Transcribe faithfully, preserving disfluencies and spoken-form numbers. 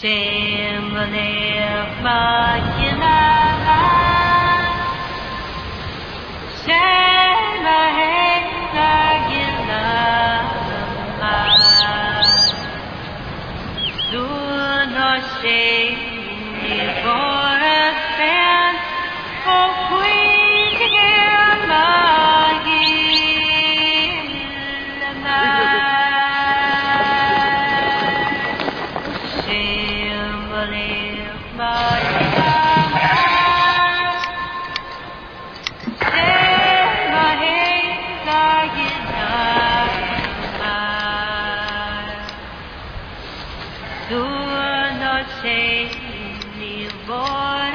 Do not say, me boy.